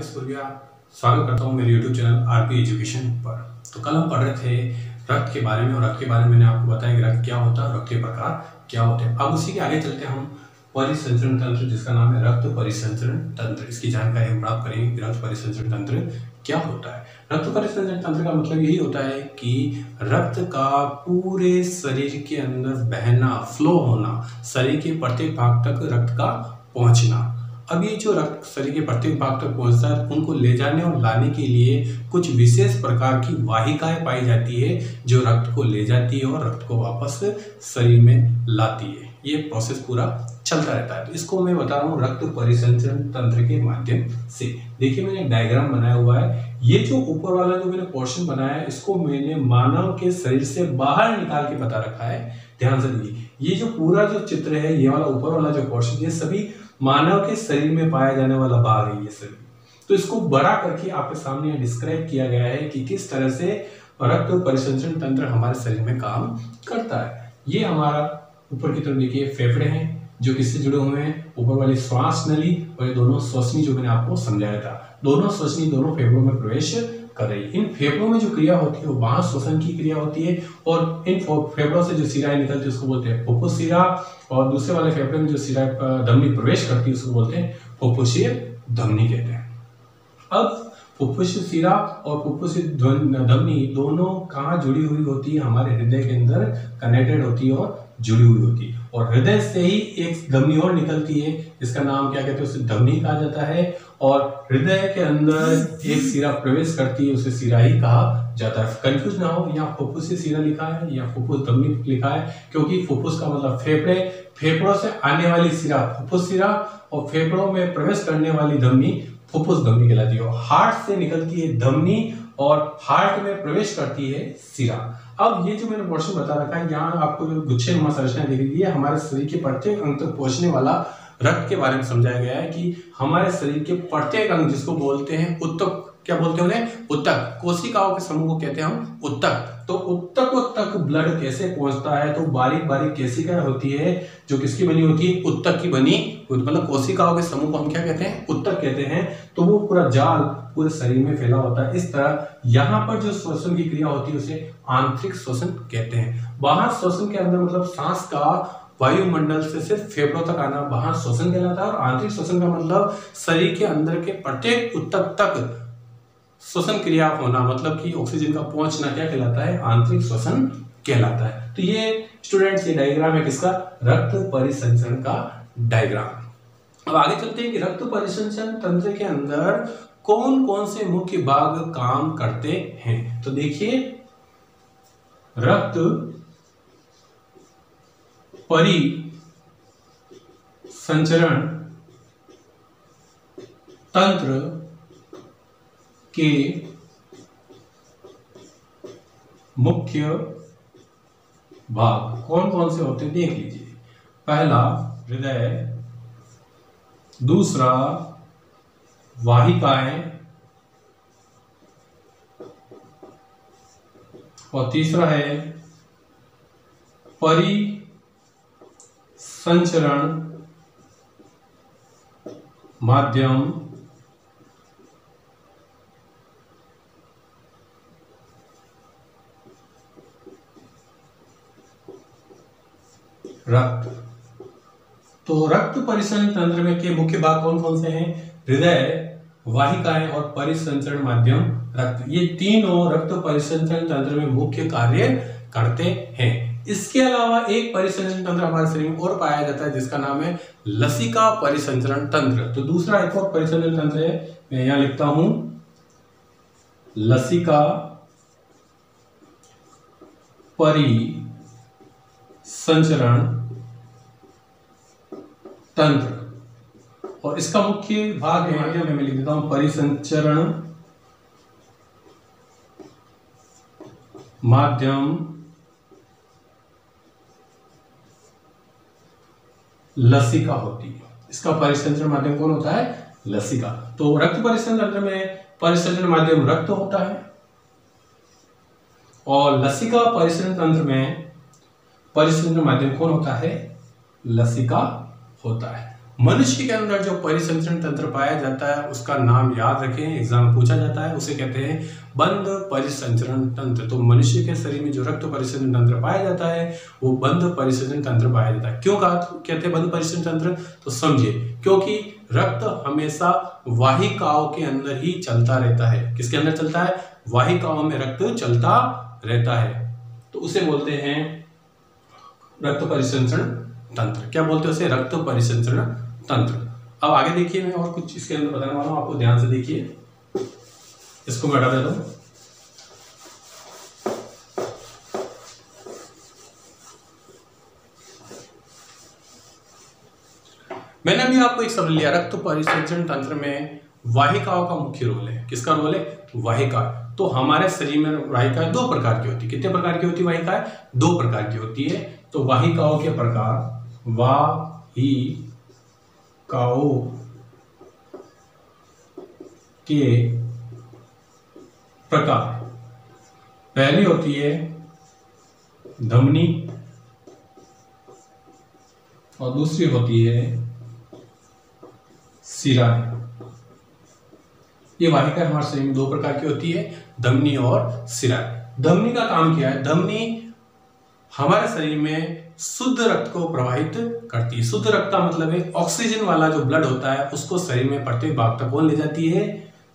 राकेश पुरविया, स्वागत करता हूँ मेरे YouTube चैनल आरपी एजुकेशन पर। तो कल हम पढ़ रहे थे रक्त के बारे में, और रक्त के बारे में मैंने आपको बताया कि रक्त क्या होता है, रक्त के प्रकार क्या होते हैं। अब उसी के आगे चलते हैं हम परिसंचरण तंत्र, जिसका नाम है रक्त परिसंचरण तंत्र। इसकी जानकारी हम प्राप्त करेंगे कि रक्त परिसंचरण तंत्र क्या होता है। रक्त परिसंचरण तंत्र का मतलब यही होता है कि रक्त का पूरे शरीर के अंदर बहना, फ्लो होना, शरीर के प्रत्येक भाग तक रक्त का पहुंचना। अब ये जो रक्त शरीर के प्रत्येक भाग तक पहुंचता है, उनको ले जाने और लाने के लिए कुछ विशेष प्रकार की वाहिकाएं पाई जाती है, जो रक्त को ले जाती है और रक्त को वापस शरीर में लाती है। ये प्रोसेस पूरा चलता रहता है। तो इसको मैं बता रहा हूँ रक्त परिसंचरण तंत्र के माध्यम से। देखिए मैंने डायग्राम बनाया हुआ है। ये जो ऊपर वाला जो मैंने पोर्शन बनाया है, इसको मैंने मानव के शरीर से बाहर निकाल के बता रखा है। ध्यान से देखिए, ये जो पूरा जो चित्र है, ये वाला ऊपर वाला जो पोर्शन, ये सभी मानव के शरीर में पाया जाने वाला भाग है ये सभी। तो इसको बड़ा करके आपके सामने डिस्क्राइब किया गया है कि किस तरह से रक्त परिसंचरण तंत्र हमारे शरीर में काम करता है। ये हमारा ऊपर की तरफ देखिए फेफड़े हैं, जो किससे जुड़े हुए हैं, ऊपर वाली श्वास नली और ये दोनों श्वसनी, जो मैंने आपको समझाया था, दोनों श्वसनी दोनों फेफड़ों में प्रवेश कर रही है। इन फेफड़ों में जो क्रिया होती है वो बाहर श्वसन की क्रिया होती है, और इन फेफड़ों से जो सिराएं निकलती है उसको बोलते हैं फुफ्फुस सिरा, और दूसरे वाले फेफड़े में जो सिरा धमनी प्रवेश करती है उसको बोलते हैं फुफ्फुसीय धमनी कहते हैं। अब फुफ्फुस सिरा और फुफ्फुस धमनी दोनों कहाँ जुड़ी हुई होती है, हमारे हृदय के अंदर कनेक्टेड होती है और जुड़ी हुई होती है। और हृदय से ही एक धमनी और निकलती है, इसका नाम क्या कहते हैं, उसे धमनी कहा जाता है। और हृदय के अंदर एक सिरा प्रवेश करती है, उसे सिरा ही कहा जाता है। कंफ्यूज ना हो, यहाँ फुफ्फुस सिरा लिखा है या फुफ्फुस धमनी लिखा है, क्योंकि फुफ्फुस का मतलब फेफड़े, फेफड़ों से आने वाली सिरा फुफ्फुस सिरा, और फेफड़ों में प्रवेश करने वाली धमनी फुफ्फुस धमनी कहलाती है। हार्ट से निकलती है धमनी और हार्ट में प्रवेश करती है सिरा। अब ये जो मैंने पोर्शन बता रखा है, यहाँ आपको जो गुच्छे नुमा संरचना देख लीजिए, हमारे शरीर के प्रत्येक अंग तक पहुंचने वाला रक्त के बारे में समझाया गया है कि हमारे शरीर के प्रत्येक अंग, जिसको बोलते हैं उत्तक, क्या बोलते हैं उन्हें, उत्तक, कोशिकाओं के समूह को कहते हैं हम उत्तक। तो उत्तकों तक ब्लड कैसे पहुंचता है, तो बारीक बारीक केशिकाएं होती है, जो किसकी बनी होती है, उत्तक की बनी, मतलब कोशिकाओं के समूह को हम क्या कहते हैं, उत्तक कहते हैं। तो वो पूरा जाल पूरे शरीर में फैला होता है। इस तरह यहाँ पर जो श्वसन की क्रिया होती है उसे आंतरिक श्वसन कहते हैं। बाहर श्वसन के अंदर मतलब सांस का वायुमंडल से सिर्फ फेफड़ों तक आना बाहर श्वसन कहलाता है, और आंतरिक श्वसन का मतलब शरीर के अंदर के प्रत्येक उत्तक तक श्वसन क्रिया होना, मतलब कि ऑक्सीजन का पहुंचना क्या कहलाता है, आंतरिक श्वसन कहलाता है। तो ये स्टूडेंट्स ये डायग्राम है किसका, रक्त परिसंचरण का डायग्राम। अब आगे चलते हैं कि रक्त परिसंचरण तंत्र के अंदर कौन कौन से मुख्य भाग काम करते हैं। तो देखिए रक्त परिसंचरण तंत्र के मुख्य भाग कौन कौन से होते हैं देख लीजिए। पहला हृदय, दूसरा वाहिकाएं, और तीसरा है परिसंचरण माध्यम रक्त। तो रक्त परिसंचरण तंत्र में के मुख्य भाग कौन कौन से हैं, हृदय, वाहिकाएं और परिसंचरण माध्यम रक्त। ये तीनों रक्त परिसंचरण तंत्र में मुख्य कार्य करते हैं। इसके अलावा एक परिसंचरण तंत्र हमारे शरीर में और पाया जाता है, जिसका नाम है लसिका परिसंचरण तंत्र। तो दूसरा एक और परिसंचरण तंत्र है, मैं यहां लिखता हूं लसिका परिसंचरण तंत्र, और इसका मुख्य भाग है, मैं लिख देता हूं परिसंचरण माध्यम लसिका होती है। इसका परिसंचरण माध्यम कौन होता है, लसिका। तो रक्त परिसंचरण तंत्र में परिसंचरण माध्यम रक्त होता है, और लसिका परिसंचरण तंत्र में परिसंचरण माध्यम कौन होता है, लसिका होता है। मनुष्य के अंदर जो परिसंचरण तंत्र पाया जाता है उसका नाम याद रखें, एग्जाम पूछा जाता है, उसे कहते हैं बंद परिसंचरण तंत्र। तो मनुष्य के शरीर में जो रक्त परिसंचरण तंत्र पाया जाता है वो बंद परिसंचरण तंत्र पाया जाता है। क्यों कहते हैं बंद परिसंचरण तंत्र, तो समझिए क्योंकि रक्त हमेशा वाहिकाओं के अंदर ही चलता रहता है। किसके अंदर चलता है? वाहिकाओं में रक्त चलता रहता है, तो उसे बोलते हैं रक्त परिसंचरण तंत्र। क्या बोलते हैं उसे? रक्त परिसंचरण तंत्र। अब आगे देखिए, मैं और कुछ इसके अंदर बताने वाला हूं, आपको ध्यान से देखिए। इसको मैं हटा देता हूं। मैंने अभी आपको एक शब्द लिया, रक्त परिसंचरण तंत्र में वाहिकाओं का मुख्य रोल है। किसका रोल है? वाहिका। तो हमारे शरीर में वाहिकाएं दो प्रकार की होती है। कितने प्रकार की होती है वाहिकाएं? दो प्रकार की होती है। तो वाहिकाओं के प्रकार, वाहिकाओं के प्रकार, पहली होती है धमनी और दूसरी होती है शिराएं। ये वाहिकाएं हमारे शरीर में दो प्रकार की होती है, धमनी और शिराएं। धमनी का काम क्या है? धमनी हमारे शरीर में शुद्ध रक्त को प्रवाहित करती है। शुद्ध रक्त का मतलब है ऑक्सीजन वाला जो ब्लड होता है उसको शरीर में प्रत्येक भाग तक कौन ले जाती है?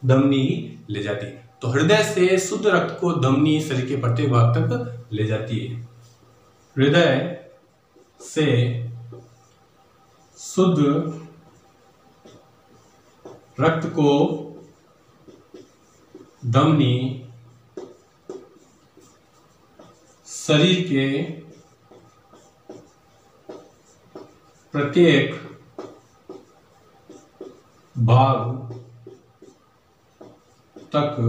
धमनी ले जाती है। तो हृदय से शुद्ध रक्त को धमनी शरीर के प्रत्येक भाग तक ले जाती है। हृदय से शुद्ध रक्त को धमनी शरीर के प्रत्येक भाग तक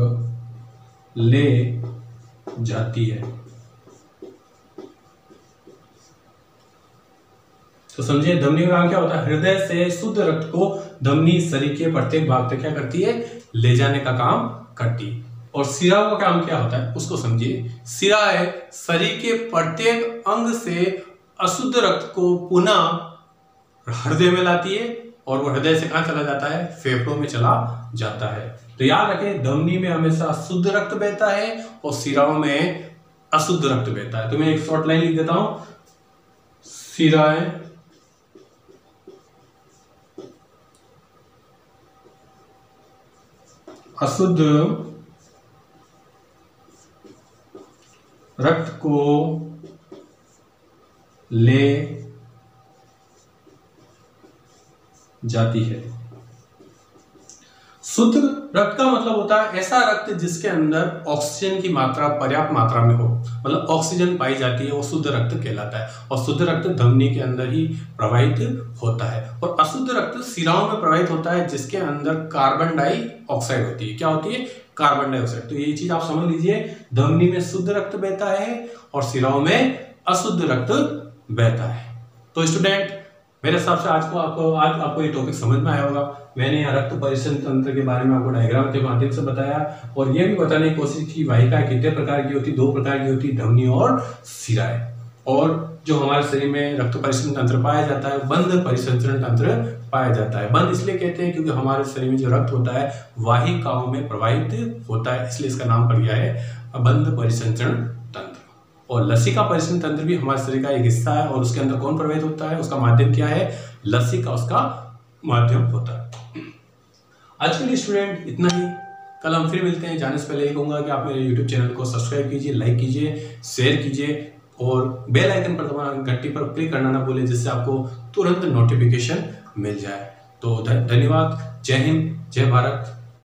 ले जाती है। तो समझिए धमनी का काम क्या होता है? हृदय से शुद्ध रक्त को धमनी शरीर के प्रत्येक भाग तक क्या करती है? ले जाने का काम करती है। और शिराओं का काम क्या होता है उसको समझिए। शिराएं शरीर के प्रत्येक अंग से अशुद्ध रक्त को पुनः हृदय में लाती है और वो हृदय से कहाँ चला जाता है? फेफड़ों में चला जाता है। तो याद रखें, धमनी में हमेशा शुद्ध रक्त बहता है और शिराओं में अशुद्ध रक्त बहता है। तो मैं एक शॉर्ट लाइन लिख देता हूं, शिराएं अशुद्ध रक्त को ले जाती है। शुद्ध रक्त का मतलब होता है ऐसा रक्त जिसके अंदर ऑक्सीजन की मात्रा पर्याप्त मात्रा में हो, मतलब ऑक्सीजन पाई जाती है, वो शुद्ध रक्त कहलाता है। और शुद्ध रक्त धमनी के अंदर ही प्रवाहित होता है। और अशुद्ध रक्त शिराओं में प्रवाहित होता है जिसके अंदर कार्बन डाइऑक्साइड होती है। क्या होती है? Carbon dioxide. तो ये चीज आप समझ लीजिए, धमनी में शुद्ध रक्त बहता है और शिराओं में अशुद्ध रक्त बहता है। तो स्टूडेंट, मेरे हिसाब से आज आपको ये टॉपिक समझ में आया होगा। मैंने यहाँ रक्त परिसंचरण तंत्र के बारे में आपको डायग्राम के माध्यम से बताया और ये भी बताने की कोशिश की वाहिकाएं कितने प्रकार की होती, दो प्रकार की होती, धमनी और शिराएं। और जो हमारे शरीर में रक्त परिसंचरण तंत्र पाया जाता है बंद परिसंचरण तंत्र पाया जाता है। बंद इसलिए कहते हैं क्योंकि हमारे शरीर में जो रक्त होता है वाहिकाओं में प्रवाहित होता है, इसलिए इसका नाम पड़ गया है बंद परिसंचरण तंत्र। और लसिका परिसंचरण तंत्र भी हमारे शरीर का एक हिस्सा है और उसके अंदर कौन प्रवाहित होता है, उसका माध्यम क्या है? लसिका उसका माध्यम होता है। आज के लिए स्टूडेंट इतना ही, कल हम फिर मिलते हैं। जाने से पहले ये कहूँगा कि आप मेरे यूट्यूब चैनल को सब्सक्राइब कीजिए, लाइक कीजिए, शेयर कीजिए और बेल आइकन पर दबाना, घंटी पर क्लिक करना ना भूलें, जिससे आपको तुरंत नोटिफिकेशन मिल जाए। तो धन्यवाद। जय हिंद, जय भारत।